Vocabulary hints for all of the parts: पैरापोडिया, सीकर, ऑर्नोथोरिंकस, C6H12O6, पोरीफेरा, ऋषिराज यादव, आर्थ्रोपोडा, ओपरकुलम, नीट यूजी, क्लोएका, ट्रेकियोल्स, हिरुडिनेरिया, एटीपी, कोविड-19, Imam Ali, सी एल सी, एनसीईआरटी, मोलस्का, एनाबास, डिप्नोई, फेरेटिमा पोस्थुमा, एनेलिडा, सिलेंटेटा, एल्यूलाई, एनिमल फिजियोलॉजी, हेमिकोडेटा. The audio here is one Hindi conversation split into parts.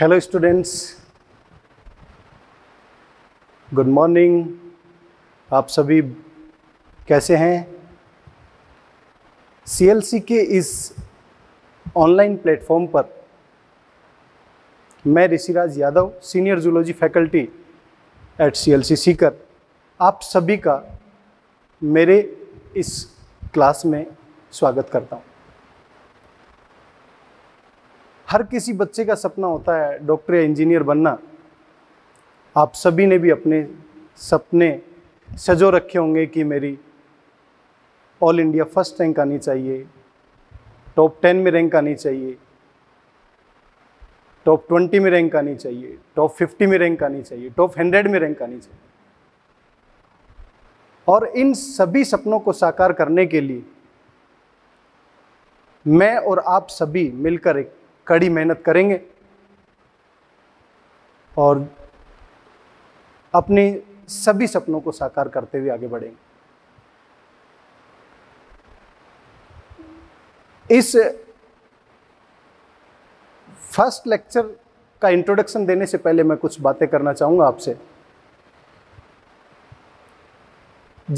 Hello students, good morning. आप सभी कैसे हैं? सी एल सी के इस ऑनलाइन प्लेटफॉर्म पर मैं ऋषिराज यादव, senior zoology faculty at सी एल सी सीकर, आप सभी का मेरे इस क्लास में स्वागत करता हूँ। हर किसी बच्चे का सपना होता है डॉक्टर या इंजीनियर बनना। आप सभी ने भी अपने सपने सजो रखे होंगे कि मेरी ऑल इंडिया फर्स्ट रैंक आनी चाहिए, टॉप 10 में रैंक आनी चाहिए, टॉप 20 में रैंक आनी चाहिए, टॉप 50 में रैंक आनी चाहिए, टॉप 100 में रैंक आनी चाहिए। और इन सभी सपनों को साकार करने के लिए मैं और आप सभी मिलकर एक कड़ी मेहनत करेंगे और अपने सभी सपनों को साकार करते हुए आगे बढ़ेंगे। इस फर्स्ट लेक्चर का इंट्रोडक्शन देने से पहले मैं कुछ बातें करना चाहूँगा आपसे।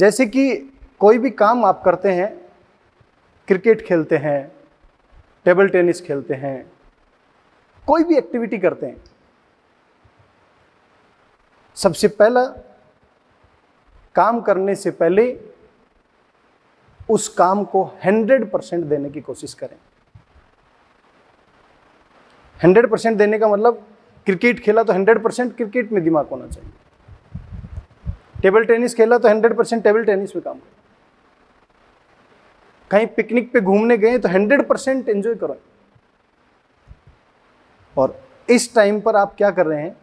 जैसे कि कोई भी काम आप करते हैं, क्रिकेट खेलते हैं, टेबल टेनिस खेलते हैं, कोई भी एक्टिविटी करते हैं, सबसे पहला काम करने से पहले उस काम को 100% देने की कोशिश करें। 100% देने का मतलब क्रिकेट खेला तो 100% क्रिकेट में दिमाग होना चाहिए, टेबल टेनिस खेला तो 100% टेबल टेनिस में काम करें, कहीं पिकनिक पे घूमने गए तो 100% एंजॉय करो। और इस टाइम पर आप क्या कर रहे हैं?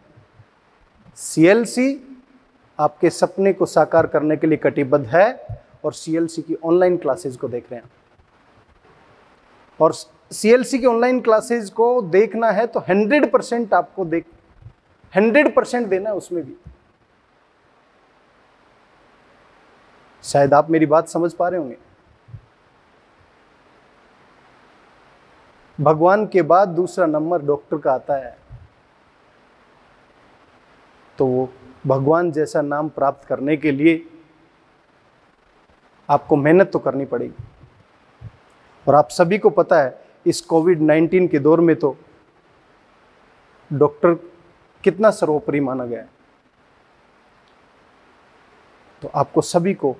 सीएलसी आपके सपने को साकार करने के लिए कटिबद्ध है और सीएलसी की ऑनलाइन क्लासेज को देख रहे हैं। और सीएलसी की ऑनलाइन क्लासेज को देखना है तो 100% आपको 100% देना है उसमें भी। शायद आप मेरी बात समझ पा रहे होंगे। भगवान के बाद दूसरा नंबर डॉक्टर का आता है, तो वो भगवान जैसा नाम प्राप्त करने के लिए आपको मेहनत तो करनी पड़ेगी। और आप सभी को पता है इस कोविड-19 के दौर में तो डॉक्टर कितना सर्वोपरि माना गया है। तो आपको सभी को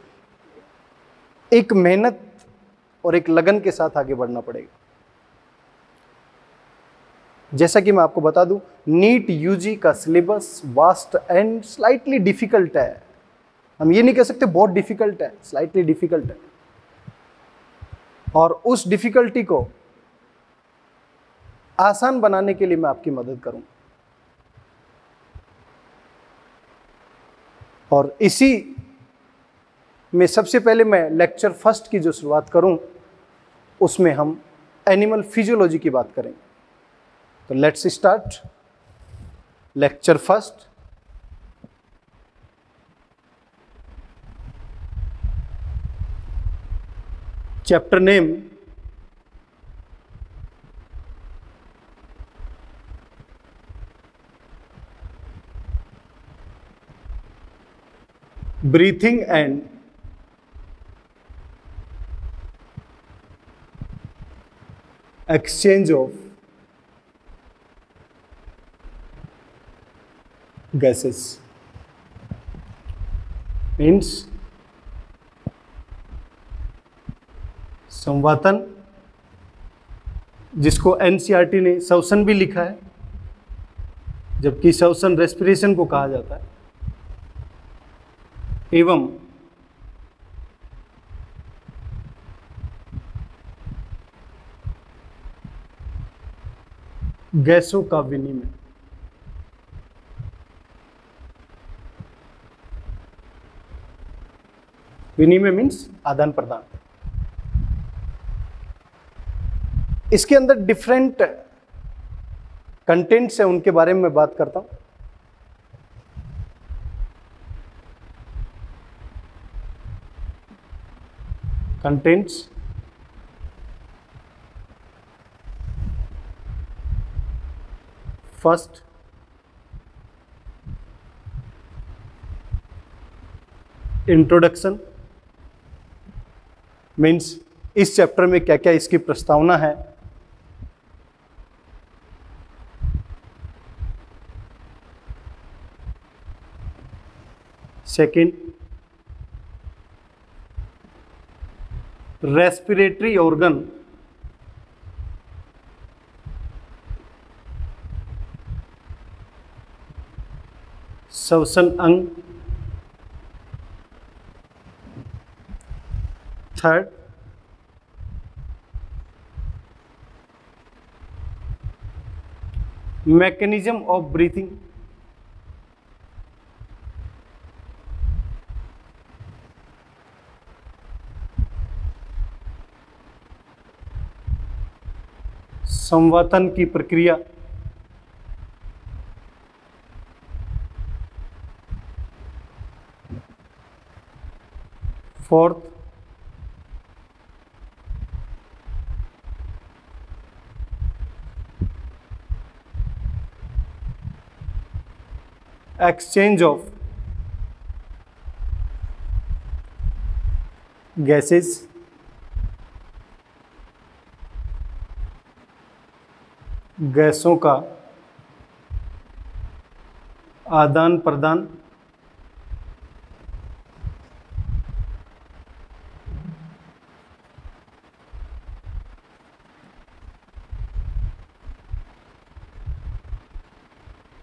एक मेहनत और एक लगन के साथ आगे बढ़ना पड़ेगा। जैसा कि मैं आपको बता दूं, नीट यूजी का syllabus vast and slightly difficult है। हम ये नहीं कह सकते बहुत डिफिकल्ट है, स्लाइटली डिफिकल्ट है। और उस डिफिकल्टी को आसान बनाने के लिए मैं आपकी मदद करूंगा। और इसी में सबसे पहले मैं लेक्चर फर्स्ट की जो शुरुआत करूं, उसमें हम एनिमल फिजियोलॉजी की बात करेंगे। तो let's start lecture first. Chapter name breathing and exchange of gases means संवातन, जिसको एनसीईआरटी ने श्वसन भी लिखा है, जबकि श्वसन रेस्पिरेशन को कहा जाता है, एवं गैसों का विनिमय। विनिमय मीन्स आदान प्रदान। इसके अंदर डिफरेंट कंटेंट्स हैं, उनके बारे में मैं बात करता हूं। कंटेंट्स फर्स्ट इंट्रोडक्शन मीन्स इस चैप्टर में क्या क्या इसकी प्रस्तावना है, सेकंड रेस्पिरेटरी ऑर्गन श्वसन अंग, थर्ड मैकेनिज्म ऑफ ब्रीथिंग, संवातन की प्रक्रिया, फोर्थ एक्सचेंज ऑफ गैसेस, गैसों का आदान प्रदान,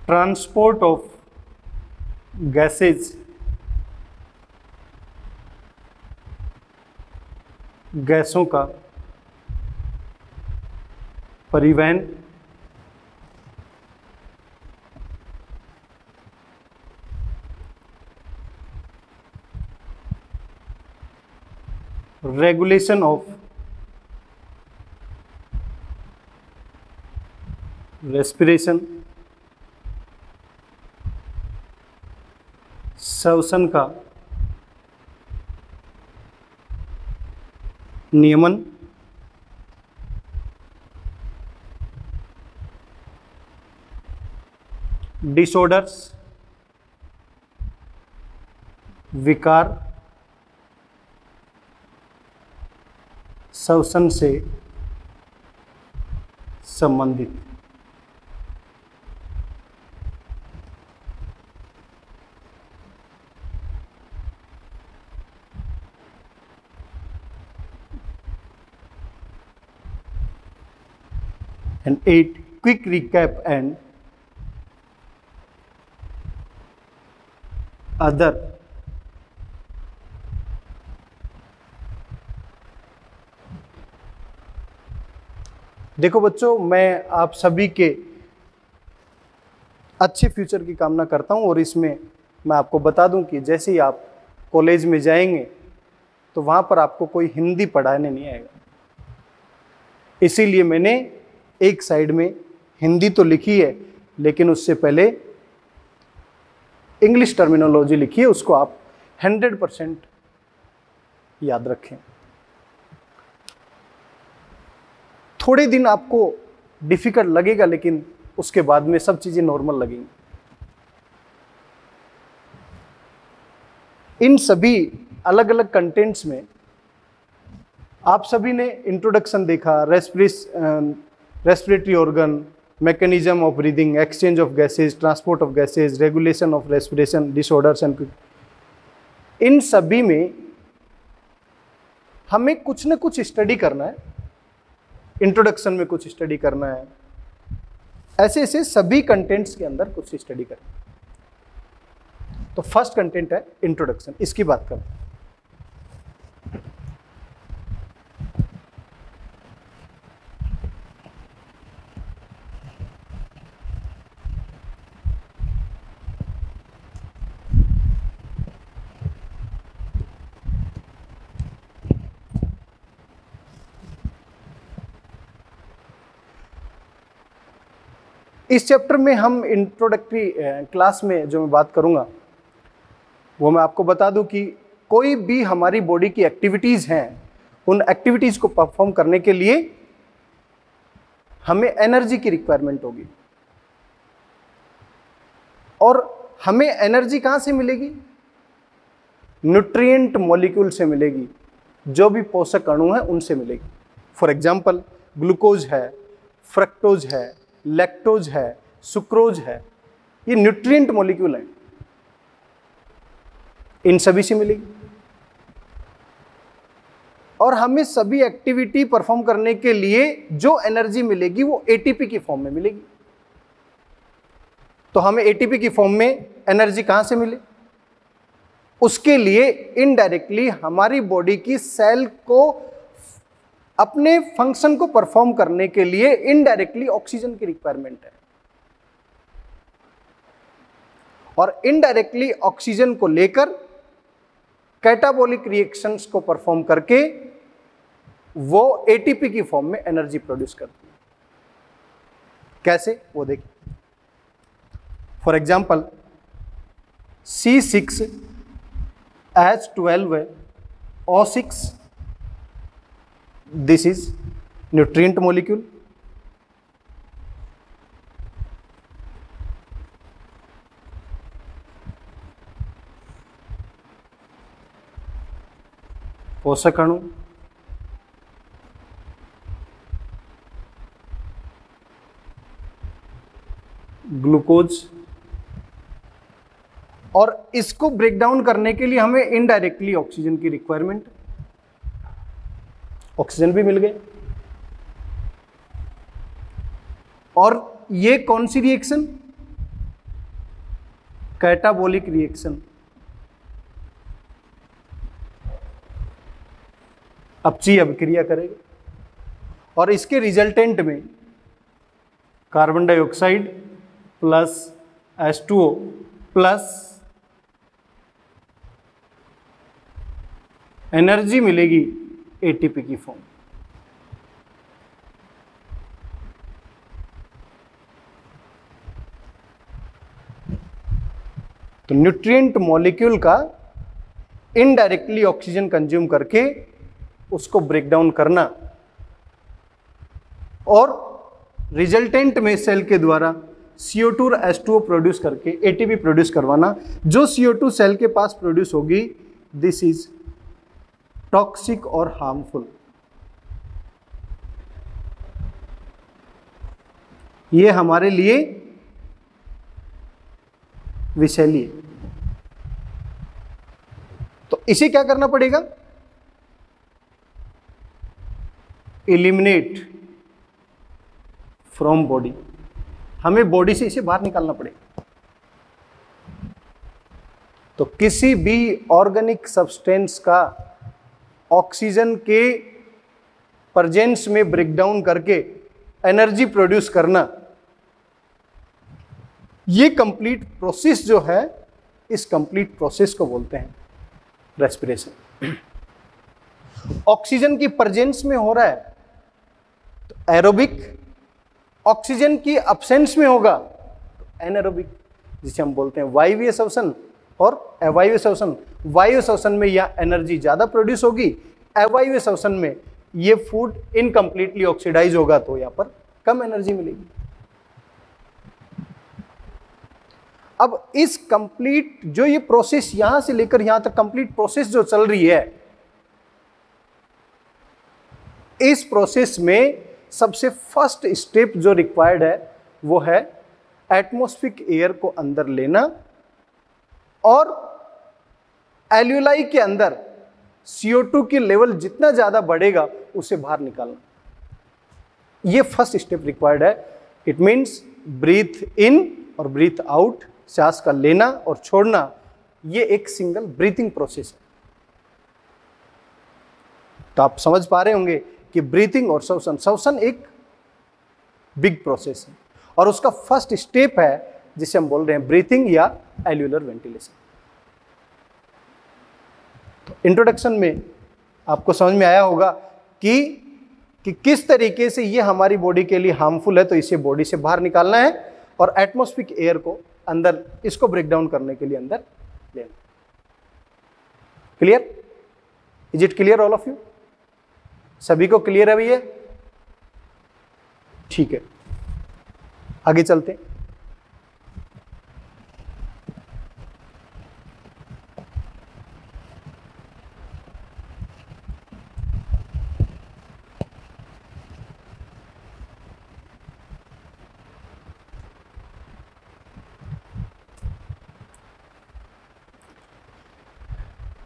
ट्रांसपोर्ट ऑफ गैसेज, गैसों का परिवहन, रेगुलेशन ऑफ रेस्पिरेशन, श्वसन का नियमन, डिसऑर्डर्स विकार, श्वसन से संबंधित। And 8 quick recap and other देखो बच्चों, मैं आप सभी के अच्छे फ्यूचर की कामना करता हूं और इसमें मैं आपको बता दूं कि जैसे ही आप कॉलेज में जाएंगे तो वहां पर आपको कोई हिंदी पढ़ाने नहीं आएगा, इसीलिए मैंने एक साइड में हिंदी तो लिखी है लेकिन उससे पहले इंग्लिश टर्मिनोलॉजी लिखी है, उसको आप 100% याद रखें। थोड़े दिन आपको डिफिकल्ट लगेगा लेकिन उसके बाद में सब चीज़ें नॉर्मल लगेंगी। इन सभी अलग अलग कंटेंट्स में आप सभी ने इंट्रोडक्शन देखा, respiratory organ, mechanism of breathing, exchange of gases, transport of gases, regulation of respiration, disorders and, इन सभी में हमें कुछ ना कुछ स्टडी करना है। इंट्रोडक्शन में कुछ स्टडी करना है, ऐसे ऐसे सभी कंटेंट्स के अंदर कुछ स्टडी करना है। तो फर्स्ट कंटेंट है इंट्रोडक्शन, इसकी बात करते हैं। इस चैप्टर में हम इंट्रोडक्टरी क्लास में जो मैं बात करूंगा वो मैं आपको बता दूं कि कोई भी हमारी बॉडी की एक्टिविटीज़ हैं, उन एक्टिविटीज़ को परफॉर्म करने के लिए हमें एनर्जी की रिक्वायरमेंट होगी। और हमें एनर्जी कहाँ से मिलेगी? न्यूट्रिएंट मॉलिक्यूल से मिलेगी, जो भी पोषक अणु हैं उनसे मिलेगी। फॉर एग्जाम्पल ग्लूकोज है, फ्रक्टोज है, लैक्टोज है, सुक्रोज है, ये न्यूट्रिएंट मॉलिक्यूल हैं, इन सभी से मिलेगी। और हमें सभी एक्टिविटी परफॉर्म करने के लिए जो एनर्जी मिलेगी वो एटीपी की फॉर्म में मिलेगी। तो हमें एटीपी की फॉर्म में एनर्जी कहाँ से मिले? उसके लिए इनडायरेक्टली हमारी बॉडी की सेल को अपने फंक्शन को परफॉर्म करने के लिए इनडायरेक्टली ऑक्सीजन की रिक्वायरमेंट है, और इनडायरेक्टली ऑक्सीजन को लेकर कैटाबॉलिक रिएक्शंस को परफॉर्म करके वो एटीपी की फॉर्म में एनर्जी प्रोड्यूस करती है। कैसे वो देखिए। For example C6H12O6, this is nutrient molecule. पोषक अणु ग्लूकोज, और इसको ब्रेक डाउन करने के लिए हमें इनडायरेक्टली ऑक्सीजन की रिक्वायरमेंट, ऑक्सीजन भी मिल गए। और ये कौन सी रिएक्शन? Catabolic reaction. अपचयी अभिक्रिया करेगी और इसके रिजल्टेंट में carbon dioxide plus H2O plus energy मिलेगी एटीपी की फॉर्म। तो न्यूट्रिएंट मॉलिक्यूल का इनडायरेक्टली ऑक्सीजन कंज्यूम करके उसको ब्रेक डाउन करना और रिजल्टेंट में सेल के द्वारा CO2 और H2O प्रोड्यूस करके एटीपी प्रोड्यूस करवाना, जो CO2 सेल के पास प्रोड्यूस होगी, दिस इज टॉक्सिक और हार्मफुल। ये हमारे लिए विषैली है। तो इसे क्या करना पड़ेगा? एलिमिनेट फ्रॉम बॉडी, हमें बॉडी से इसे बाहर निकालना पड़ेगा। तो किसी भी ऑर्गेनिक सब्सटेंस का ऑक्सीजन के प्रेजेंस में ब्रेकडाउन करके एनर्जी प्रोड्यूस करना, ये कंप्लीट प्रोसेस जो है, इस कंप्लीट प्रोसेस को बोलते हैं रेस्पिरेशन। ऑक्सीजन की प्रेजेंस में हो रहा है तो एरोबिक, ऑक्सीजन की एब्सेंस में होगा तो एनारोबिक, जिसे हम बोलते हैं वायवीय श्वसन और अवायवीय श्वसन। वायवीय श्वसन में यह एनर्जी ज़्यादा प्रोड्यूस होगी, अवायवीय श्वसन में ये फूड इनकम्प्लीटली ऑक्सीडाइज होगा तो यहाँ पर कम एनर्जी मिलेगी। अब इस कंप्लीट जो ये प्रोसेस यहाँ से लेकर यहाँ तक कंप्लीट प्रोसेस जो चल रही है, इस प्रोसेस में सबसे फर्स्ट स्टेप जो रिक्वायर्ड है वो है एटमॉस्फेरिक एयर को अंदर लेना और एल्यूलाई के अंदर CO2 की लेवल जितना ज़्यादा बढ़ेगा उसे बाहर निकालना। ये फर्स्ट स्टेप रिक्वायर्ड है। इट मीन्स ब्रीथ इन और ब्रीथ आउट, सांस का लेना और छोड़ना, ये एक सिंगल ब्रीथिंग प्रोसेस है। तो आप समझ पा रहे होंगे कि ब्रीथिंग और श्वसन, श्वसन एक बिग प्रोसेस है और उसका फर्स्ट स्टेप है जिसे हम बोल रहे हैं ब्रीथिंग या एल्यूलर वेंटिलेशन। इंट्रोडक्शन में आपको समझ में आया होगा कि किस तरीके से ये हमारी बॉडी के लिए हार्मफुल है, तो इसे बॉडी से बाहर निकालना है और एटमॉस्फेरिक एयर को अंदर, इसको ब्रेक डाउन करने के लिए अंदर लेना। Clear? Is it clear all of you? सभी को क्लियर है भैया? ठीक है, आगे चलते हैं।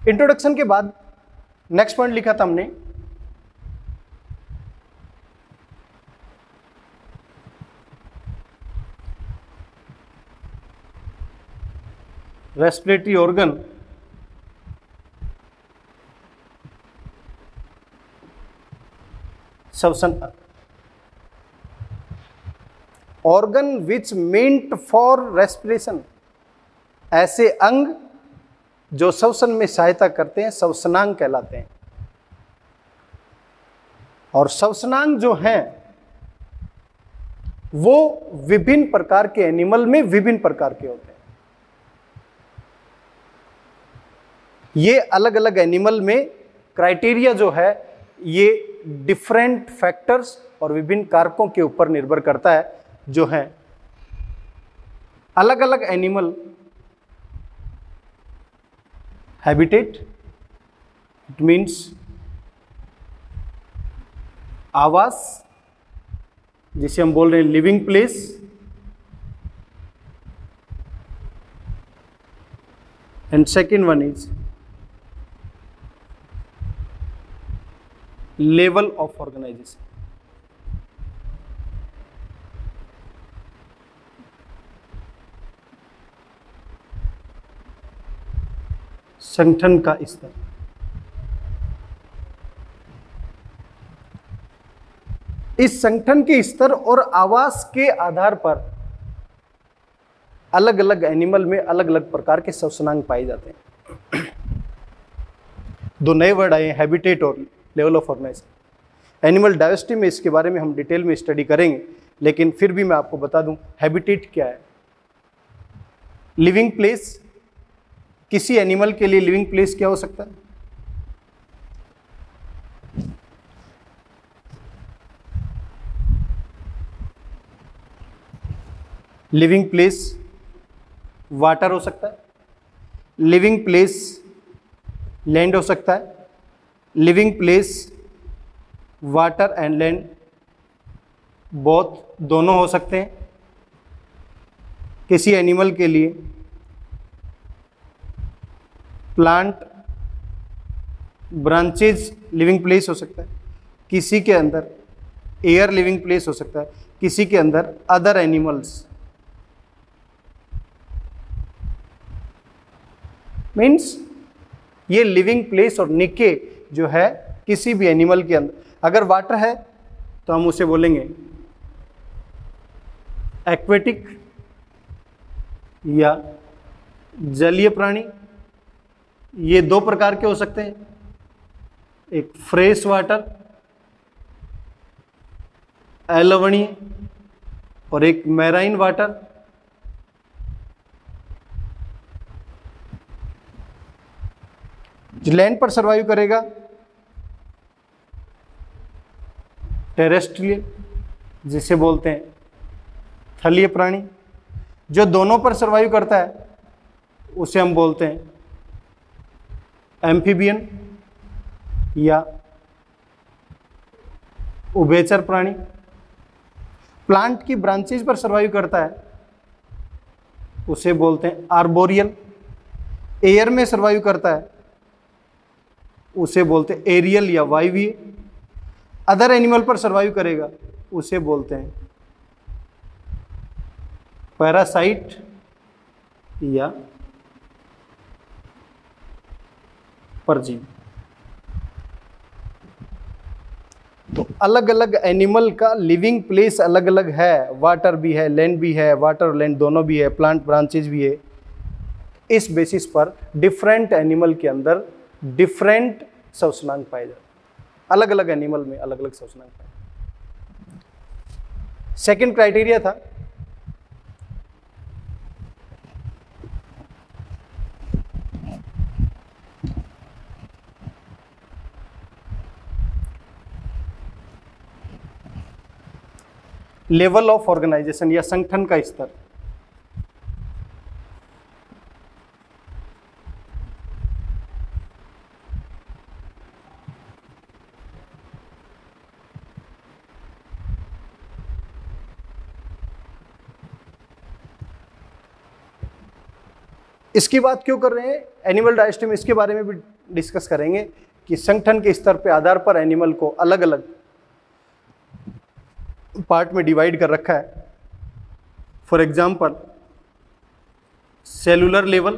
इंट्रोडक्शन के बाद नेक्स्ट पॉइंट लिखा था हमने respiratory organ substance, organ which meant for respiration, ऐसे अंग जो श्वसन में सहायता करते हैं श्वसनांग कहलाते हैं। और श्वसनांग जो हैं वो विभिन्न प्रकार के एनिमल में विभिन्न प्रकार के होते हैं। ये अलग अलग एनिमल में क्राइटेरिया जो है ये डिफरेंट फैक्टर्स और विभिन्न कारकों के ऊपर निर्भर करता है, जो हैं अलग अलग एनिमल हैबिटेट, इट मीन्स आवास जिसे हम बोल रहे हैं living place, and second one is level of organisation. संगठन का स्तर। इस संगठन के स्तर और आवास के आधार पर अलग अलग एनिमल में अलग अलग प्रकार के श्वसनांग पाए जाते हैं। दो नए वर्ड आए हैं, हैबिटेट और level of organisation. Animal diversity में इसके बारे में हम डिटेल में स्टडी करेंगे, लेकिन फिर भी मैं आपको बता दूं हैबिटेट क्या है। लिविंग प्लेस, किसी एनिमल के लिए लिविंग प्लेस क्या हो सकता है? लिविंग प्लेस वाटर हो सकता है, लिविंग प्लेस लैंड हो सकता है, living place water and land both दोनों हो सकते हैं। किसी एनिमल के लिए प्लांट ब्रांचेज लिविंग प्लेस हो सकता है, किसी के अंदर एयर लिविंग प्लेस हो सकता है, किसी के अंदर अदर एनिमल्स। मीन्स ये लिविंग प्लेस और निके जो है किसी भी एनिमल के अंदर, अगर वाटर है तो हम उसे बोलेंगे एक्वेटिक या जलीय प्राणी। ये दो प्रकार के हो सकते हैं, एक फ्रेश वाटर अलवणीय और एक मैराइन वाटर। जो लैंड पर सर्वाइव करेगा टेरेस्ट्रियल जिसे बोलते हैं थलीय प्राणी, जो दोनों पर सर्वाइव करता है उसे हम बोलते हैं एम्फीबियन या उभयचर प्राणी। प्लांट की ब्रांचेज पर सर्वाइव करता है उसे बोलते हैं आर्बोरियल। एयर में सर्वाइव करता है उसे बोलते हैं एरियल या वायवीय। अदर एनिमल पर सर्वाइव करेगा उसे बोलते हैं पैरासाइट या परजीवी। तो अलग अलग एनिमल का लिविंग प्लेस अलग अलग है, वाटर भी है, लैंड भी है, वाटर और लैंड दोनों भी है, प्लांट ब्रांचेज भी है। इस बेसिस पर डिफरेंट एनिमल के अंदर डिफरेंट श्वसनांग पाए जाते हैं, अलग अलग एनिमल में अलग अलग श्वसनांग पाए जाते। सेकेंड क्राइटेरिया था लेवल ऑफ ऑर्गेनाइजेशन या संगठन का स्तर। इसकी बात क्यों कर रहे हैं, एनिमल डाइजेस्टिव, इसके बारे में भी डिस्कस करेंगे कि संगठन के स्तर पे आधार पर एनिमल को अलग अलग पार्ट में डिवाइड कर रखा है। फॉर एग्जाम्पल सेलुलर लेवल,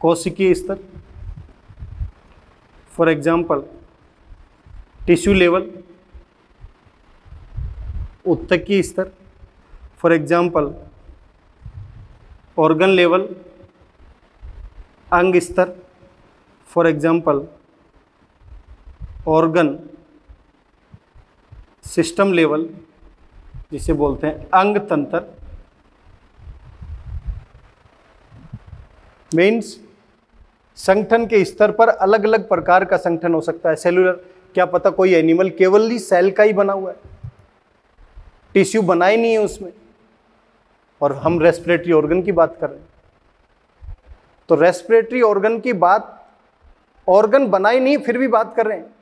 कोशिकीय स्तर, फॉर एग्जाम्पल टिश्यू लेवल, उत्तकीय स्तर, फॉर एग्जाम्पल ऑर्गन लेवल, अंग स्तर, for example organ system level जिसे बोलते हैं अंग तंत्र। मीन्स संगठन के स्तर पर अलग अलग प्रकार का संगठन हो सकता है। सेलुलर, क्या पता कोई एनिमल केवल ही सेल का ही बना हुआ है, टिश्यू बना ही नहीं है उसमें, और हम रेस्पिरेटरी ऑर्गन की बात कर रहे हैं। तो रेस्पिरेटरी ऑर्गन की बात, ऑर्गन बना ही नहीं फिर भी बात कर रहे हैं,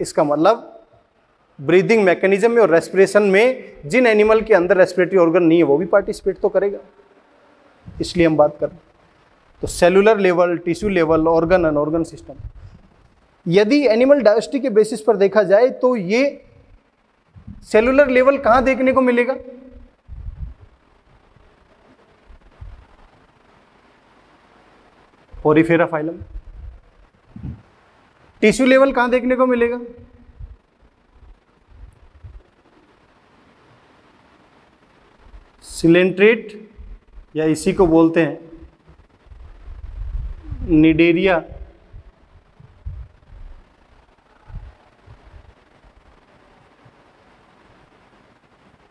इसका मतलब ब्रीदिंग मैकेनिज्म में और रेस्पिरेशन में जिन एनिमल के अंदर रेस्पिरेटरी ऑर्गन नहीं है वो भी पार्टिसिपेट तो करेगा, इसलिए हम बात कर रहे हैं। तो cellular level, tissue level, organ, and organ system. यदि एनिमल डाइजेस्टिव के बेसिस पर देखा जाए तो ये सेलुलर लेवल कहाँ देखने को मिलेगा, होरीफेरा फाइलम। टिश्यू लेवल कहाँ देखने को मिलेगा, सिलेंट्रेट या इसी को बोलते हैं निडेरिया।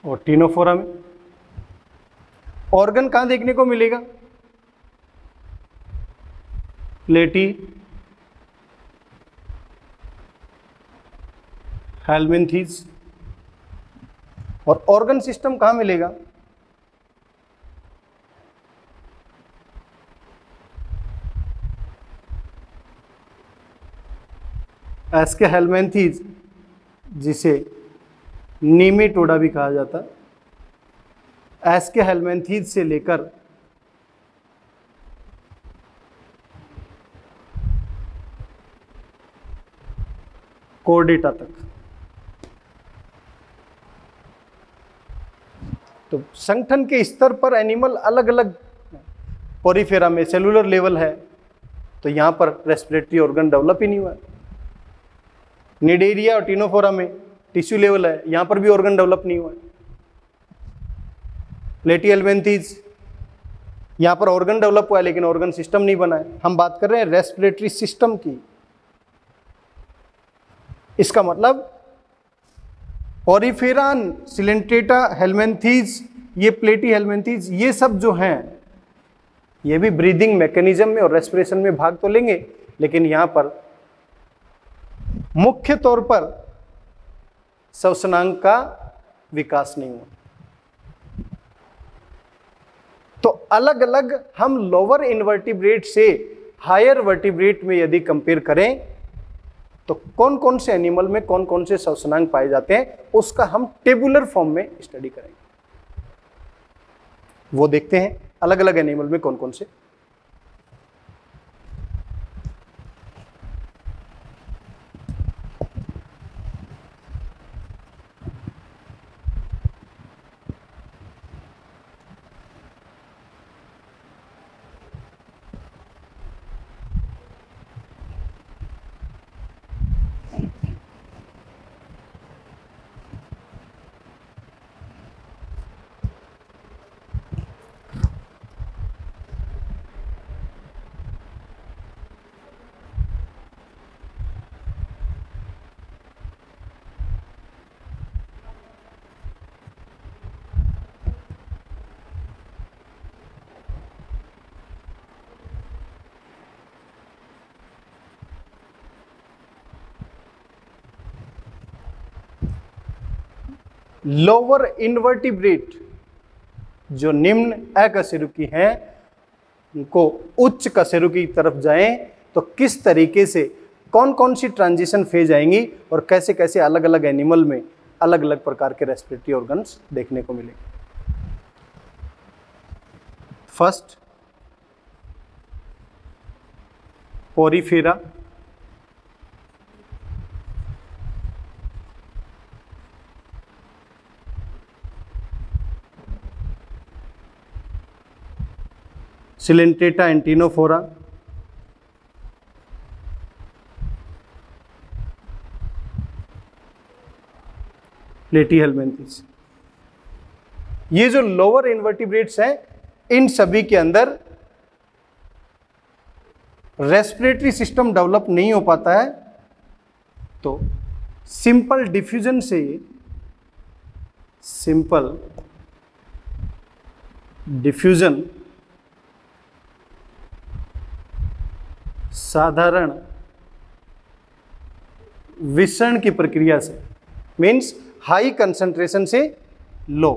और टीनोफोरा में ऑर्गन कहाँ देखने को मिलेगा, लेटी, हेलमिंथीज। और ऑर्गन सिस्टम कहाँ मिलेगा, एस्के हेलमिंथीज जिसे नेमेटोडा भी कहा जाता है। एस्के हेलमिंथीज से लेकर कोर्डेटा तक। तो संगठन के स्तर पर एनिमल अलग अलग, पोरीफेरा में सेलुलर लेवल है तो यहाँ पर रेस्पिरेटरी ऑर्गन डेवलप ही नहीं हुआ है। निडेरिया और टीनोफोरा में टिश्यू लेवल है, यहाँ पर भी ऑर्गन डेवलप नहीं हुआ है। लेटी हेलमिंथीज, यहाँ पर ऑर्गन डेवलप हुआ है लेकिन ऑर्गन सिस्टम नहीं बना है। हम बात कर रहे हैं रेस्पिरेटरी सिस्टम की। इसका मतलब ओरिफेरान, सिलेंट्रेटा, हेलमिंथीज, ये प्लेटी हेलमिंथीज, ये सब जो हैं ये भी ब्रीदिंग मैकेनिज्म में और रेस्पिरेशन में भाग तो लेंगे, लेकिन यहाँ पर मुख्य तौर पर श्वसनांग का विकास नहीं हुआ। तो अलग अलग हम लोअर इनवर्टिब्रेट से हायर वर्टिब्रेट में यदि कंपेयर करें तो कौन कौन से एनिमल में कौन कौन से श्वसनांग पाए जाते हैं उसका हम टेबुलर फॉर्म में स्टडी करेंगे। वो देखते हैं अलग अलग एनिमल में कौन कौन से। लोअर इनवर्टिब्रेट जो निम्न अकशेरुकी हैं उनको उच्च कशेरुकी की तरफ जाएं तो किस तरीके से, कौन कौन सी ट्रांजिशन फेज आएंगी और कैसे कैसे अलग अलग एनिमल में अलग अलग प्रकार के रेस्पिरेटरी ऑर्गन्स देखने को मिलेंगे। फर्स्ट पोरीफेरा, सिलेंटेटा एंटीनोफोरा, लेटी हेलमेंथिस। ये जो लोअर इनवर्टिब्रेट्स हैं, इन सभी के अंदर रेस्पिरेटरी सिस्टम डेवलप नहीं हो पाता है, तो सिंपल डिफ्यूजन से साधारण विसरण की प्रक्रिया से, मीन्स हाई कंसंट्रेशन से लो,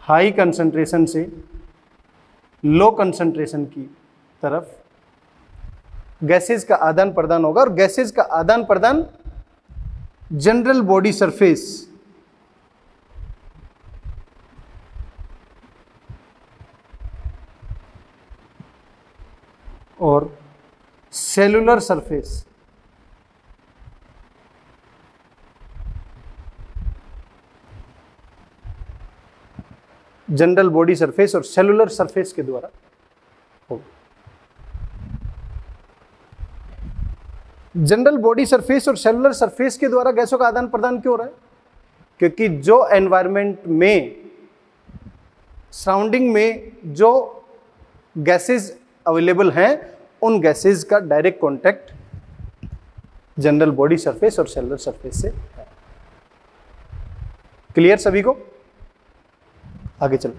हाई कंसंट्रेशन से लो कंसंट्रेशन की तरफ गैसेज का आदान प्रदान होगा, और गैसेज का आदान प्रदान जनरल बॉडी सरफेस और सेलुलर सरफेस के द्वारा हो। जनरल बॉडी सरफेस और सेलुलर सरफेस के द्वारा गैसों का आदान प्रदान क्यों हो रहा है? क्योंकि जो एनवायरनमेंट में, सराउंडिंग में जो गैसेस अवेलेबल हैं, उन गैसेस का direct contact general body surface और सेलुलर सरफेस से है। क्लियर सभी को? आगे चलो।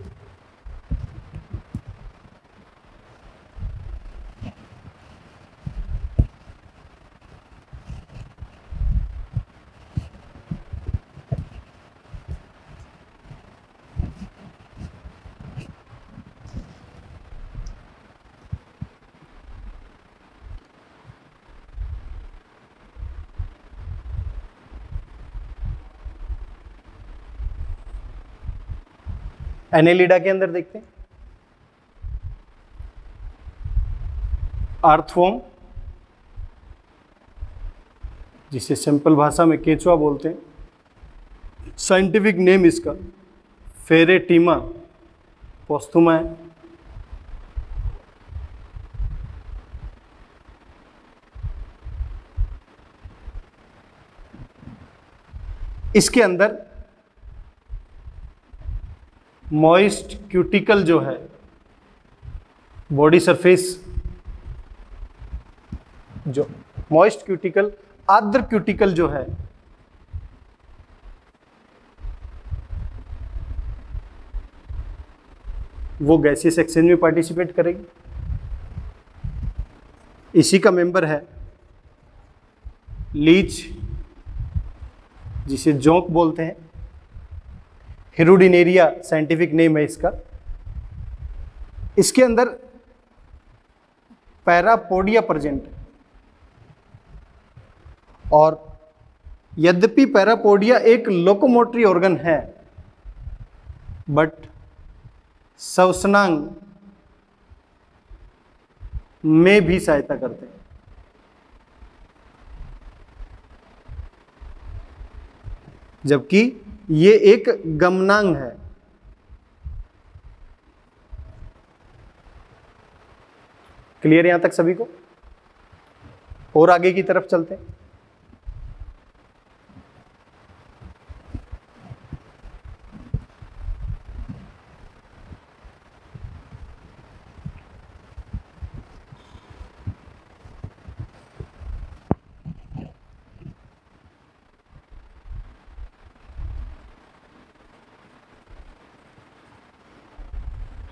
एनेलिडा के अंदर देखते हैं अर्थवॉर्म, जिसे सिंपल भाषा में केचुआ बोलते हैं, साइंटिफिक नेम इसका फेरेटिमा पोस्थुमा है। इसके अंदर मॉइस्ट क्यूटिकल जो है बॉडी सरफेस, जो मॉइस्ट क्यूटिकल, आर्द्र क्यूटिकल जो है, वो गैसियस एक्सचेंज में पार्टिसिपेट करेगी। इसी का मेंबर है लीच, जिसे जोंक बोलते हैं, हिरुडिनेरिया साइंटिफिक नेम है इसका। इसके अंदर पैरापोडिया प्रेजेंट है, और यद्यपि पैरापोडिया एक लोकोमोटरी ऑर्गन है, बट श्वसनांग में भी सहायता करते हैं। जबकि ये एक गमनांग है, क्लियर यहां तक सभी को? और आगे की तरफ चलते हैं।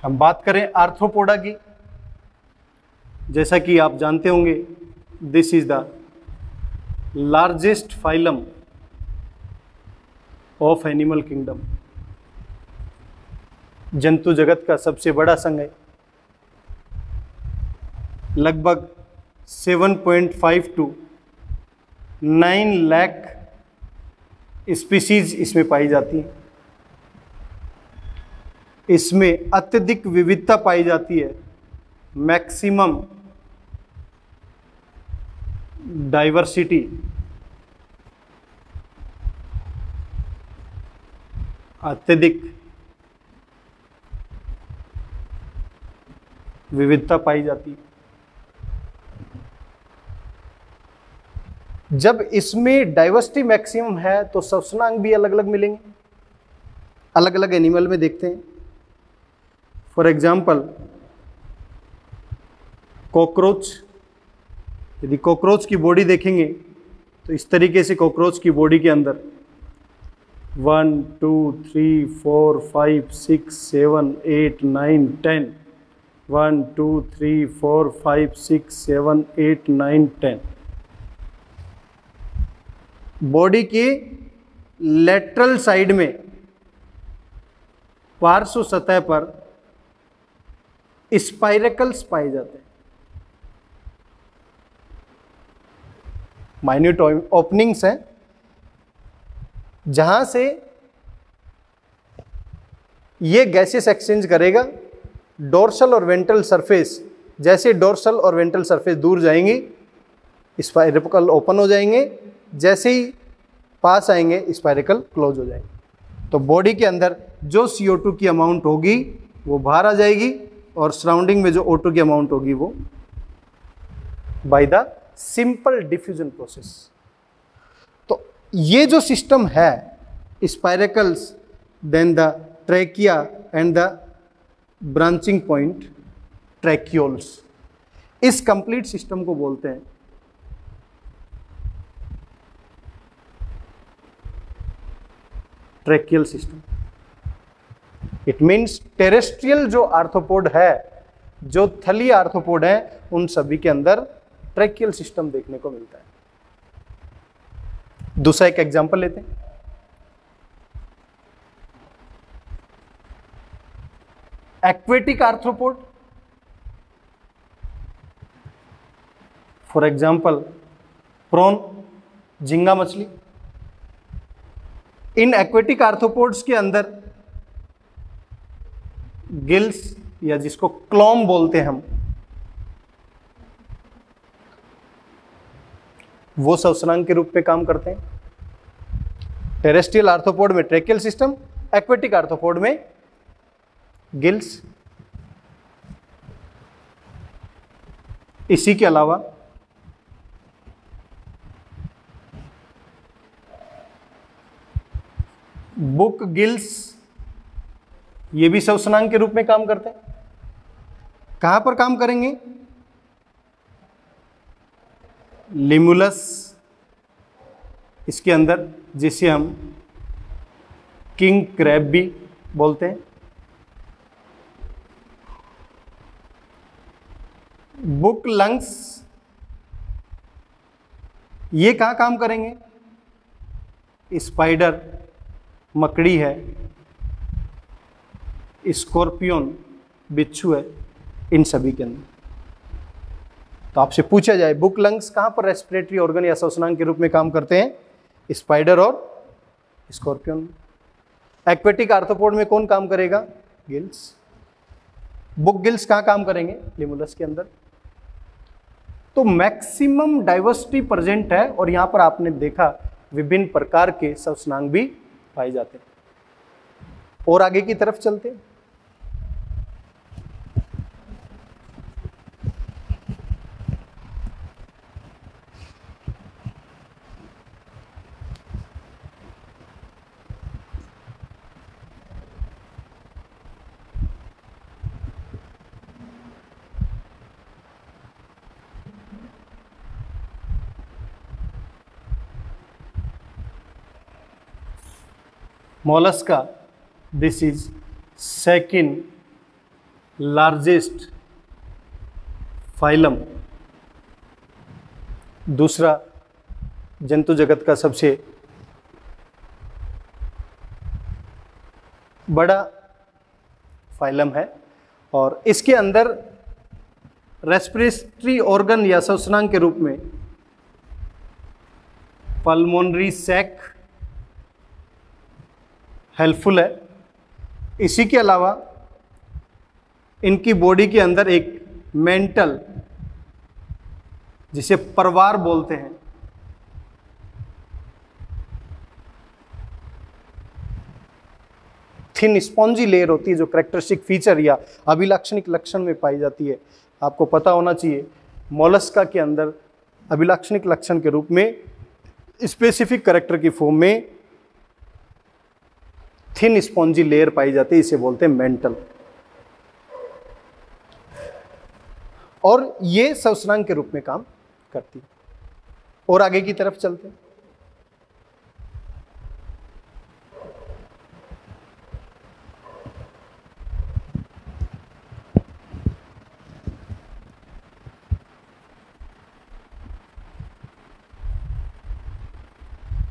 हम बात करें आर्थ्रोपोडा की। जैसा कि आप जानते होंगे, this is the largest phylum of animal kingdom. जंतु जगत का सबसे बड़ा संघ है। लगभग 7.5 to 9 लाख स्पीशीज इसमें पाई जाती है। इसमें अत्यधिक विविधता पाई जाती है, मैक्सिमम डाइवर्सिटी। अत्यधिक विविधता पाई जाती है। जब इसमें डाइवर्सिटी मैक्सिमम है तो सवसनांग भी अलग अलग मिलेंगे। अलग अलग एनिमल में देखते हैं, फॉर एग्जाम्पल कॉकरोच। यदि कॉकरोच की बॉडी देखेंगे तो इस तरीके से कॉकरोच की बॉडी के अंदर 1 2 3 4 5 6 7 8 9 10 1 2 3 4 5 6 7 8 9 10 बॉडी के लेटरल साइड में पार्श्व सतह पर स्पाइरेकल्स पाए जाते हैं, माइन्यूट ओपनिंग्स हैं जहां से ये गैसेस एक्सचेंज करेगा। डोर्सल और वेंट्रल सरफेस, जैसे डोर्सल और वेंट्रल सरफेस दूर जाएंगे स्पाइरेकल ओपन हो जाएंगे, जैसे ही पास आएंगे स्पाइरेकल क्लोज हो जाएंगे। तो बॉडी के अंदर जो CO2 की अमाउंट होगी वो बाहर आ जाएगी और सराउंडिंग में जो O2 की अमाउंट होगी वो by the simple diffusion process. तो ये जो सिस्टम है spiracles, then the trachea and the branching point tracheoles, इस कंप्लीट सिस्टम को बोलते हैं tracheal system. It means terrestrial जो आर्थ्रोपोड है, जो थलीय आर्थ्रोपोड है, उन सभी के अंदर ट्रेकियल सिस्टम देखने को मिलता है। दूसरा एक एग्जांपल लेते हैं, aquatic arthropod. For example prawn, झींगा मछली। इन एक्वेटिक आर्थ्रोपोड्स के अंदर गिल्स या जिसको क्लॉम बोलते हैं हम, वो सवसनांग के रूप में काम करते हैं। टेरेस्ट्रियल आर्थ्रोपोड में ट्रेकियल सिस्टम, एक्वेटिक आर्थ्रोपोड में गिल्स। इसी के अलावा बुक गिल्स, ये भी सवसनांग के रूप में काम करते हैं। कहां पर काम करेंगे? लिमुलस, इसके अंदर, जिसे हम किंग क्रैब भी बोलते हैं। बुक लंग्स, ये कहां काम करेंगे? स्पाइडर, मकड़ी है, स्कॉर्पियन, बिच्छू है, इन सभी के अंदर। तो आपसे पूछा जाए बुक लंग्स कहाँ पर रेस्पिरेटरी ऑर्गन या श्वसनांग के रूप में काम करते हैं? स्पाइडर और स्कॉर्पियन। एक्वेटिक आर्थ्रोपोड में कौन काम करेगा? गिल्स। बुक गिल्स कहाँ काम करेंगे? लिमुलस के अंदर। तो मैक्सिमम डाइवर्सिटी प्रेजेंट है और यहाँ पर आपने देखा विभिन्न प्रकार के श्वसनांग भी पाए जाते हैं। और आगे की तरफ चलते हैं। मोलस्का, this is second largest phylum, दूसरा जंतु जगत का सबसे बड़ा फाइलम है और इसके अंदर रेस्पिरेटरी ऑर्गन या श्वसनांग के रूप में पल्मोनरी सैक, हेल्पफुल है। इसी के अलावा इनकी बॉडी के अंदर एक मेंटल, जिसे परवार बोलते हैं, थिन स्पॉन्जी लेयर होती है जो करेक्टरिस्टिक फीचर या अभिलाक्षणिक लक्षण में पाई जाती है। आपको पता होना चाहिए मोलस्का के अंदर अभिलाक्षणिक लक्षण के रूप में स्पेसिफिक करेक्टर की फॉर्म में थिन स्पॉन्जी लेयर पाई जाती है, इसे बोलते हैं मेंटल। और ये सवसनांग के रूप में काम करती है। और आगे की तरफ चलते हैं।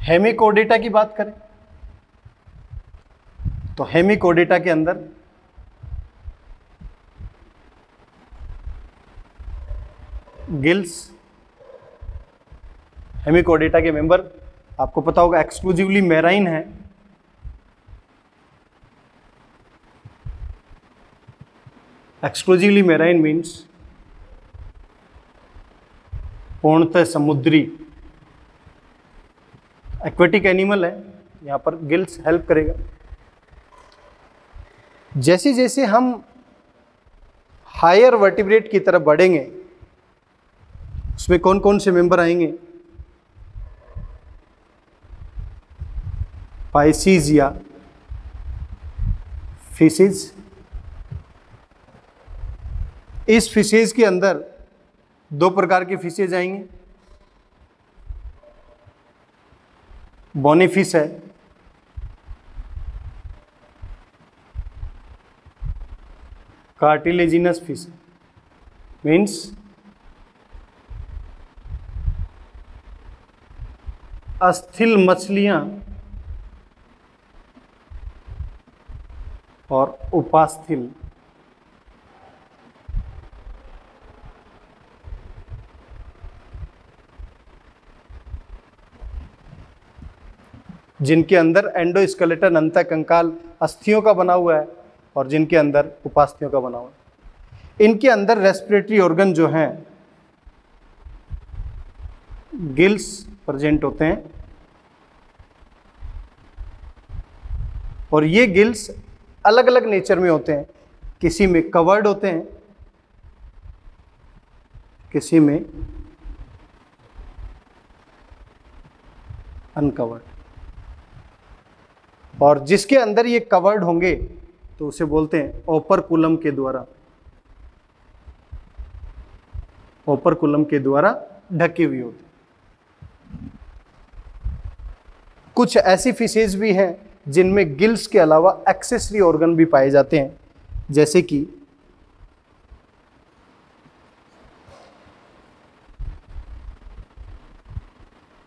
हेमिकोडेटा की बात करें तो हेमिकोडेटा के अंदर गिल्स, हेमिकोडेटा के मेंबर आपको पता होगा एक्सक्लूसिवली मैराइन है। एक्सक्लूसिवली मैराइन मीन्स पूर्णतः समुद्री एक्वेटिक एनिमल है। यहाँ पर गिल्स हेल्प करेगा। जैसे जैसे हम हायर वर्टिब्रेट की तरफ बढ़ेंगे उसमें कौन कौन से मेंबर आएंगे? पाइसीज या फिशेज। इस फिशेज के अंदर दो प्रकार के फिशेज आएंगे, बोनी फिश है कार्टिलेजिनस फिश, मीन्स अस्थिल मछलियां और उपास्थिल। जिनके अंदर एंडोस्केलेटन अंतः कंकाल अस्थियों का बना हुआ है और जिनके अंदर उपास्थियों का बना हुआ है। इनके अंदर रेस्पिरेटरी ऑर्गन जो हैं गिल्स प्रेजेंट होते हैं और ये गिल्स अलग अलग नेचर में होते हैं। किसी में कवर्ड होते हैं, किसी में अनकवर्ड, और जिसके अंदर ये कवर्ड होंगे तो उसे बोलते हैं ओपरकुलम के द्वारा, ओपरकुलम के द्वारा ढकी हुई होती। कुछ ऐसी फिशेज भी हैं जिनमें गिल्स के अलावा एक्सेसरी ऑर्गन भी पाए जाते हैं, जैसे कि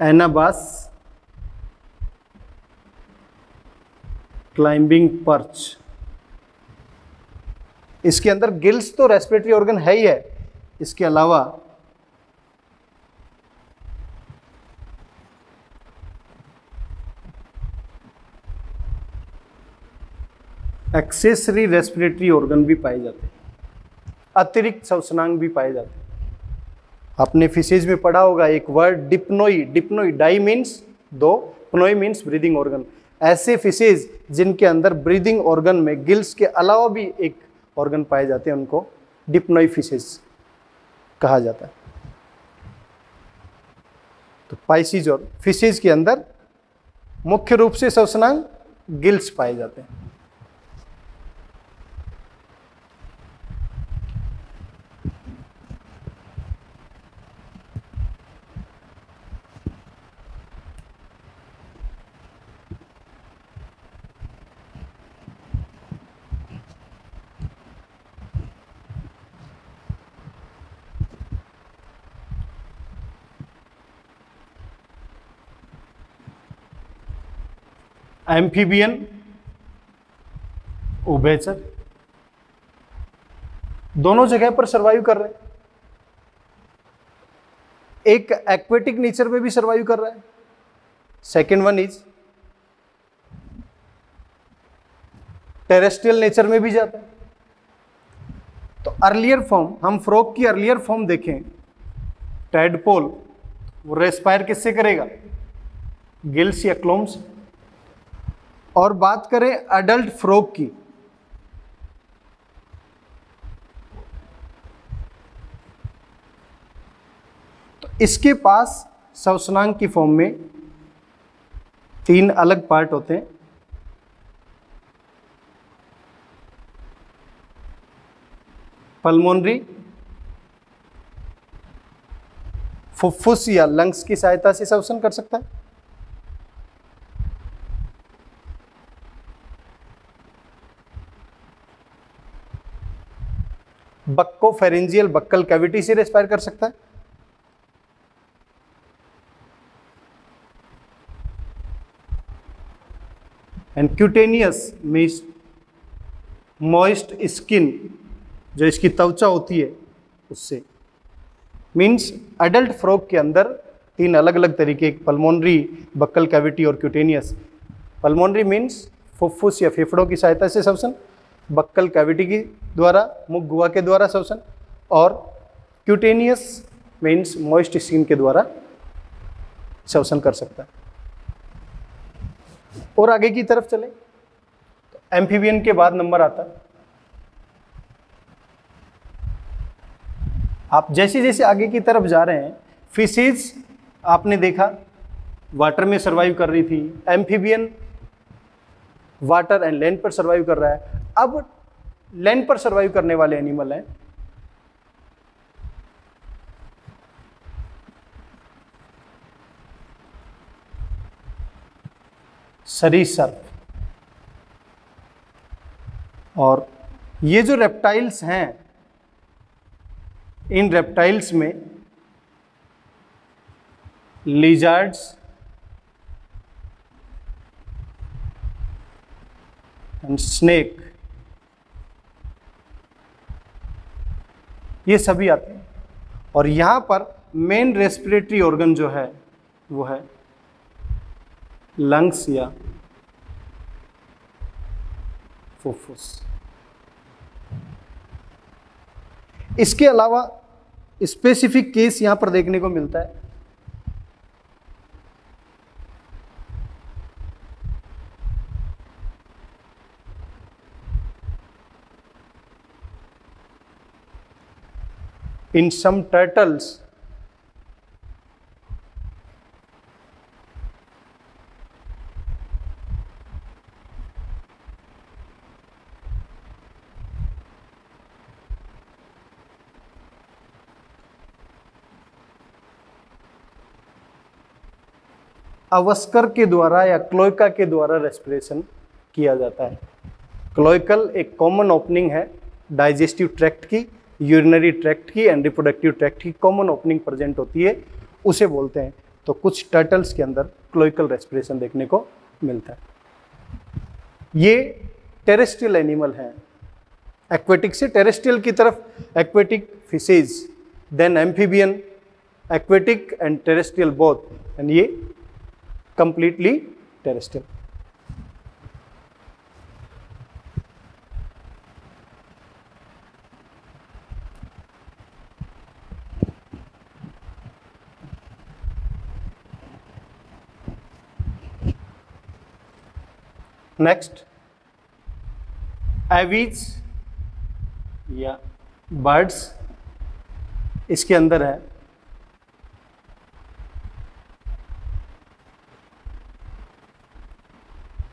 एनाबास, क्लाइंबिंग पर्च। इसके अंदर गिल्स तो रेस्पिरेटरी ऑर्गन है ही है, इसके अलावा एक्सेसरी रेस्पिरेटरी ऑर्गन भी पाए जाते हैं, अतिरिक्त सवसनांग भी पाए जाते हैं। आपने फिशेज में पढ़ा होगा एक word डिप्नोई, डिप्नोई di means दो, प्नोई मीन्स ब्रीदिंग ऑर्गन। ऐसे फिशेज जिनके अंदर ब्रीदिंग ऑर्गन में गिल्स के अलावा भी एक ऑर्गन पाए जाते हैं उनको डिप्नोई फिशेज कहा जाता है। तो पाइसीज और फिशेज के अंदर मुख्य रूप से सवसनांग गिल्स पाए जाते हैं। एम्फीबियन, उभयचर, दोनों जगह पर सरवाइव कर रहे हैं। एक एक्वेटिक नेचर में भी सरवाइव कर रहा है, second one is terrestrial nature में भी जाता है। तो अर्लियर फॉर्म, हम फ्रॉग की अर्लियर फॉर्म देखें, टैडपोल, वो रेस्पायर किससे करेगा? गिल्स या क्लोम्स। और बात करें अडल्ट फ्रॉग की, तो इसके पास सवसनांग की फॉर्म में तीन अलग पार्ट होते हैं। पल्मोनरी, फुफ्फुस या लंग्स की सहायता से श्वसन कर सकता है। बक्कोफेरिंजियल, बक्कल कैविटी से रेस्पायर कर सकता है। And cutaneous means moist skin, जो इसकी त्वचा होती है उससे। मीन्स एडल्ट फ्रॉग के अंदर तीन अलग अलग तरीके, पल्मोनरी, बक्कल कैविटी और क्यूटेनियस। पल्मोनरी मीन्स फुफ्फुस या फेफड़ों की सहायता से श्वसन, बक्कल कैविटी के द्वारा, मुख गुहा के द्वारा श्वसन, और क्यूटेनियस मीन्स मॉइस्ट स्किन के द्वारा श्वसन कर सकता है। और आगे की तरफ चले तो एम्फीबियन के बाद नंबर आता है। आप जैसे जैसे आगे की तरफ जा रहे हैं, फिशेज आपने देखा वाटर में सर्वाइव कर रही थी, एम्फीबियन वाटर एंड लैंड पर सर्वाइव कर रहा है। अब लैंड पर सर्वाइव करने वाले एनिमल हैं सरीसृप। और ये जो रेप्टाइल्स हैं, इन रेप्टाइल्स में लिजार्ड्स, स्नेक, ये सभी आते हैं। और यहाँ पर मेन रेस्पिरेटरी ऑर्गन जो है वो है लंग्स या फुफ्फुस। इसके अलावा स्पेसिफिक केस यहाँ पर देखने को मिलता है in some turtles अवस्कर के द्वारा या क्लोएका के द्वारा रेस्पिरेशन किया जाता है। क्लोएकल एक कॉमन ओपनिंग है डाइजेस्टिव ट्रैक्ट की, यूरिनरी ट्रैक्ट की एंड रिप्रोडक्टिव ट्रैक्ट की कॉमन ओपनिंग प्रेजेंट होती है, उसे बोलते हैं। तो कुछ टर्टल्स के अंदर क्लोइकल रेस्पिरेशन देखने को मिलता है। ये टेरेस्ट्रियल एनिमल हैं। एक्वेटिक से टेरेस्ट्रियल की तरफ, aquatic fishes, then amphibian, aquatic and terrestrial both, and ये कंप्लीटली टेरेस्ट्रियल। नेक्स्ट एवीज या बर्ड्स, इसके अंदर है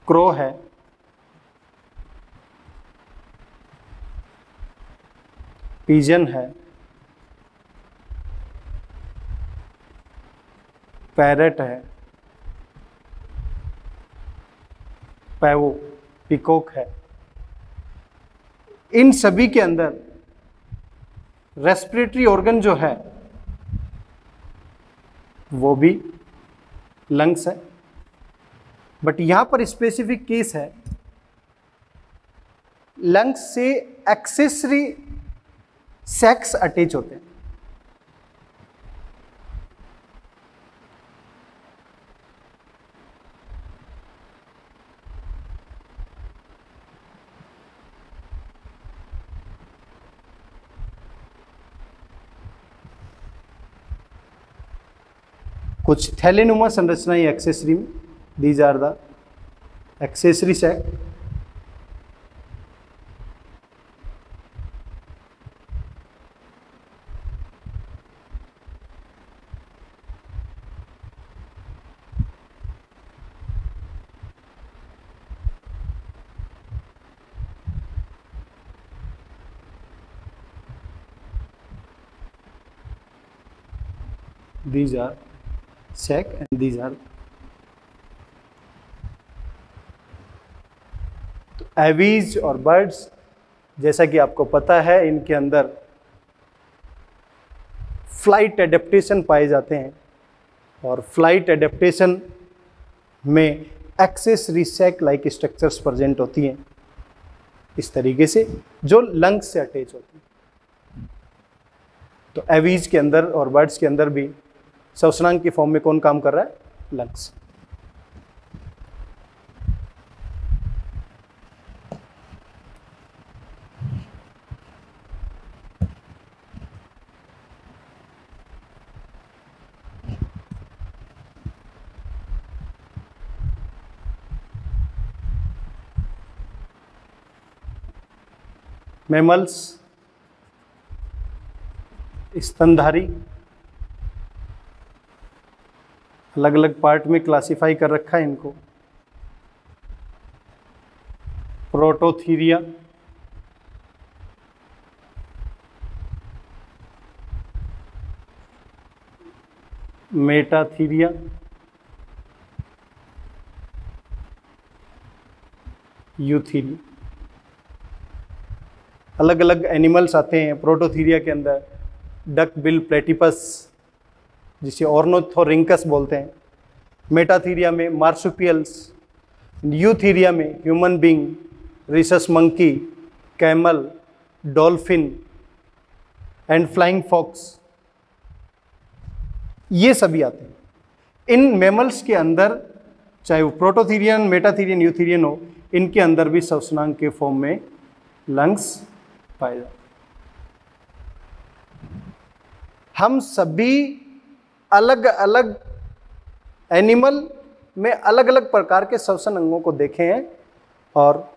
क्रो है, पिजन है, पैरट है, पैवो, पिकॉक है। इन सभी के अंदर रेस्पिरेटरी ऑर्गन जो है वो भी लंग्स है। बट यहाँ पर स्पेसिफिक केस है लंग्स से एक्सेसरी सैक्स अटैच होते हैं। कुछ थैलेनुमा संरचनाएं एक्सेसरी में, these are the accessory sac. These are sac and these are aves और बर्ड्स। जैसा कि आपको पता है इनके अंदर फ्लाइट एडेप्टेशन पाए जाते हैं और फ्लाइट एडेप्टेशन में accessory sac like structures present होती हैं इस तरीके से, जो लंग्स से अटैच होती हैं। तो एवीज के अंदर और बर्ड्स के अंदर भी श्वसनांग की फॉर्म में कौन काम कर रहा है? लंग्स। मैमल्स, स्तनधारी, अलग अलग पार्ट में क्लासिफाई कर रखा है इनको। प्रोटोथीरिया, मेटाथीरिया, यूथीरिया, अलग अलग एनिमल्स आते हैं। प्रोटोथीरिया के अंदर डक बिल प्लेटिपस जिसे ऑर्नोथोरिंकस बोलते हैं, मेटाथीरिया में मार्सुपियल्स, यूथीरिया में human being, rhesus monkey, camel, dolphin and flying fox, ये सभी आते हैं। इन मैमल्स के अंदर चाहे वो प्रोटोथीरियन, मेटाथीरियन, यूथीरियन हो, इनके अंदर भी श्वसनांग के फॉर्म में लंग्स पाए जाते हैं। हम सभी अलग अलग एनिमल में अलग अलग प्रकार के श्वसन अंगों को देखे हैं, और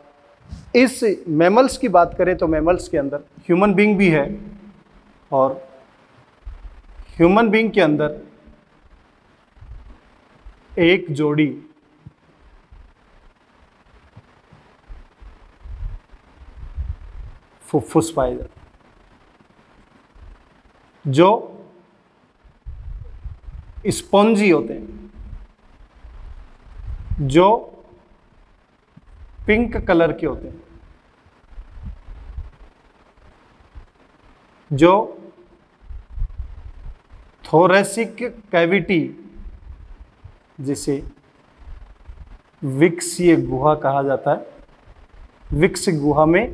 इस मैमल्स की बात करें तो मैमल्स के अंदर ह्यूमन बीइंग भी है, और ह्यूमन बीइंग के अंदर एक जोड़ी फुफ्फुस पाए जाते जो स्पॉन्जी होते हैं, जो पिंक कलर के होते हैं, जो थोरेसिक कैविटी जिसे विक्सीय गुहा कहा जाता है, विक्स गुहा में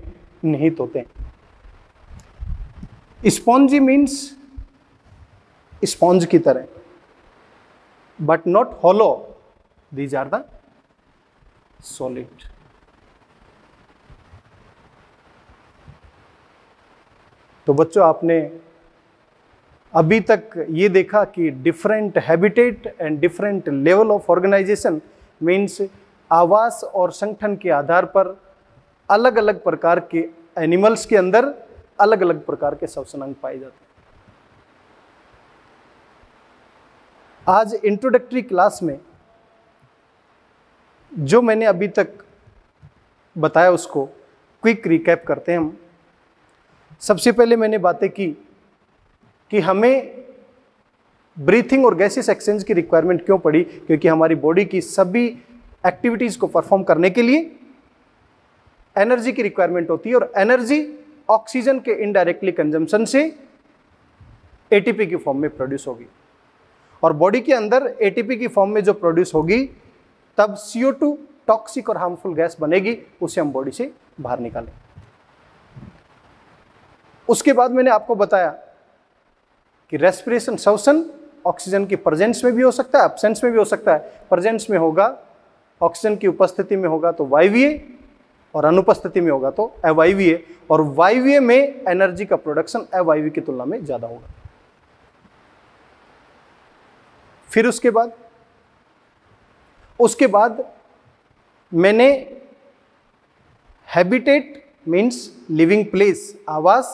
निहित होते हैं। स्पॉन्जी मीन्स स्पॉन्ज की तरह, but not hollow. These are the solid. तो बच्चों आपने अभी तक ये देखा कि different habitat and different level of organization means आवास और संगठन के आधार पर अलग अलग प्रकार के animals के अंदर अलग अलग प्रकार के श्वसनांग पाए जाते हैं। आज इंट्रोडक्टरी क्लास में जो मैंने अभी तक बताया उसको क्विक रिकैप करते हैं हम। सबसे पहले मैंने बातें की कि हमें ब्रीथिंग और गैसेस एक्सचेंज की रिक्वायरमेंट क्यों पड़ी, क्योंकि हमारी बॉडी की सभी एक्टिविटीज़ को परफॉर्म करने के लिए एनर्जी की रिक्वायरमेंट होती है, और एनर्जी ऑक्सीजन के इनडायरेक्टली कंजम्पशन से एटीपी की फॉर्म में प्रोड्यूस होगी, और बॉडी के अंदर एटीपी की फॉर्म में जो प्रोड्यूस होगी तब CO2 टॉक्सिक और हार्मफुल गैस बनेगी, उसे हम बॉडी से बाहर निकालें। उसके बाद मैंने आपको बताया कि रेस्पिरेशन, श्वसन ऑक्सीजन की प्रेजेंस में भी हो सकता है, एब्सेंस में भी हो सकता है। प्रेजेंस में होगा, ऑक्सीजन की उपस्थिति में होगा तो वायवीय, और अनुपस्थिति में होगा तो अवायवीय, और वायवीय में एनर्जी का प्रोडक्शन अवायवीय की तुलना में ज़्यादा होगा। फिर उसके बाद मैंने हैबिटेट मीन्स लिविंग प्लेस, आवास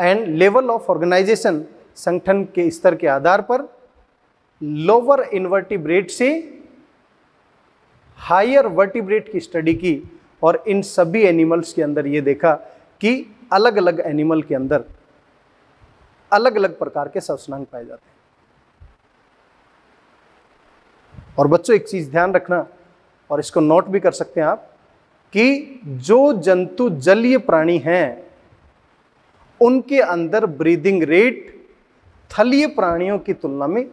एंड लेवल ऑफ ऑर्गेनाइजेशन, संगठन के स्तर के आधार पर लोअर इनवर्टिब्रेट से हायर वर्टिब्रेट की स्टडी की और इन सभी एनिमल्स के अंदर ये देखा कि अलग अलग एनिमल के अंदर अलग अलग प्रकार के श्वसनांग पाए जाते हैं। और बच्चों एक चीज़ ध्यान रखना और इसको नोट भी कर सकते हैं आप कि जो जंतु जलीय प्राणी हैं उनके अंदर ब्रीदिंग रेट थलीय प्राणियों की तुलना में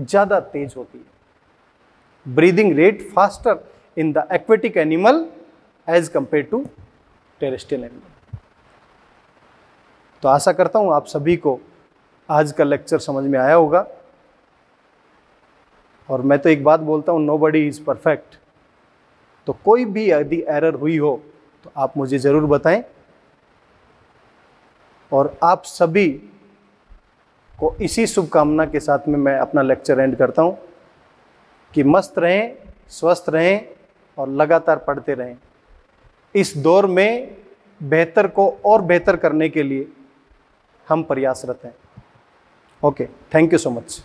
ज़्यादा तेज होती है। Breathing rate faster in the aquatic animal as compare to terrestrial animal. तो आशा करता हूँ आप सभी को आज का लेक्चर समझ में आया होगा। और मैं तो एक बात बोलता हूँ, नोबडी इज़ परफेक्ट। तो कोई भी यदि एरर हुई हो तो आप मुझे ज़रूर बताएं। और आप सभी को इसी शुभकामना के साथ में मैं अपना लेक्चर एंड करता हूं कि मस्त रहें, स्वस्थ रहें और लगातार पढ़ते रहें। इस दौर में बेहतर को और बेहतर करने के लिए हम प्रयासरत हैं। Okay, thank you so much.